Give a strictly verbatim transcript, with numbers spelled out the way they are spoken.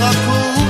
aku.